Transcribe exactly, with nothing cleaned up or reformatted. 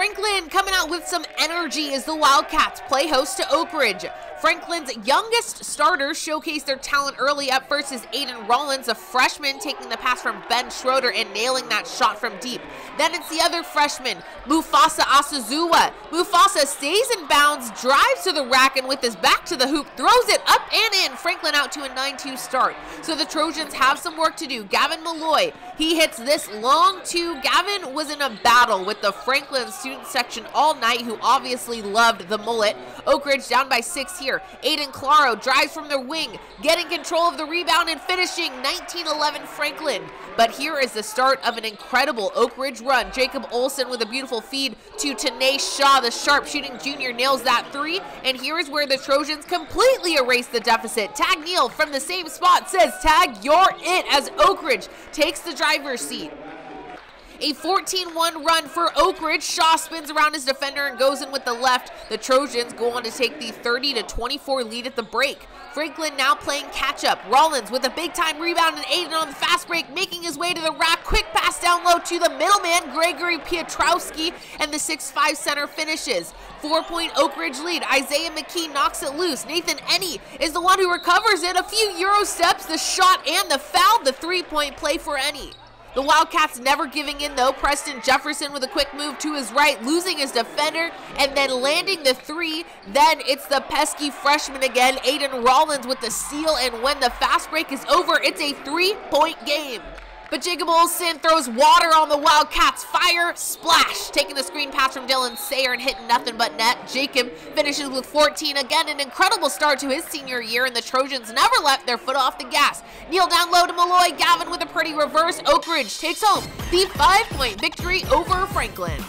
Franklin coming out with some energy as the Wildcats play host to Oak Ridge. Franklin's youngest starters showcased their talent early. Up first is Aiden Rollins, a freshman, taking the pass from Ben Schroeder and nailing that shot from deep. Then it's the other freshman, Mufasa Asazua. Mufasa stays in bounds, drives to the rack, and with his back to the hoop, throws it up and in. Franklin out to a nine two start. So the Trojans have some work to do. Gavin Malloy, he hits this long two. Gavin was in a battle with the Franklin student section all night, who obviously loved the mullet. Oak Ridge down by six here. Aiden Claro drives from their wing, getting control of the rebound and finishing nineteen eleven Franklin. But here is the start of an incredible Oak Ridge run. Jacob Olsen with a beautiful feed to Tanay Shaw. The sharpshooting junior nails that three, and here is where the Trojans completely erase the deficit. Tag Neal from the same spot says, "Tag, you're it," as Oak Ridge takes the driver's seat. A fourteen one run for Oak Ridge. Shaw spins around his defender and goes in with the left. The Trojans go on to take the thirty to twenty-four lead at the break. Franklin now playing catch-up. Rollins with a big-time rebound, and Aiden on the fast break, making his way to the rack. Quick pass down low to the middleman, Gregory Pietrowski, and the six five center finishes. Four-point Oak Ridge lead. Isaiah McKee knocks it loose. Nathan Ennie is the one who recovers it. A few Euro steps, the shot and the foul, the three-point play for Ennie. The Wildcats never giving in, though. Preston Jefferson with a quick move to his right, losing his defender, and then landing the three. Then it's the pesky freshman again, Aiden Rollins, with the steal, and when the fast break is over, it's a three-point game. But Jacob Olsen throws water on the Wildcats. Fire, splash, taking the screen pass from Dylan Sayer and hitting nothing but net. Jacob finishes with fourteen. Again, an incredible start to his senior year, and the Trojans never let their foot off the gas. Neal down low to Malloy. Gavin with a pretty reverse. Oak Ridge takes home the five-point victory over Franklin.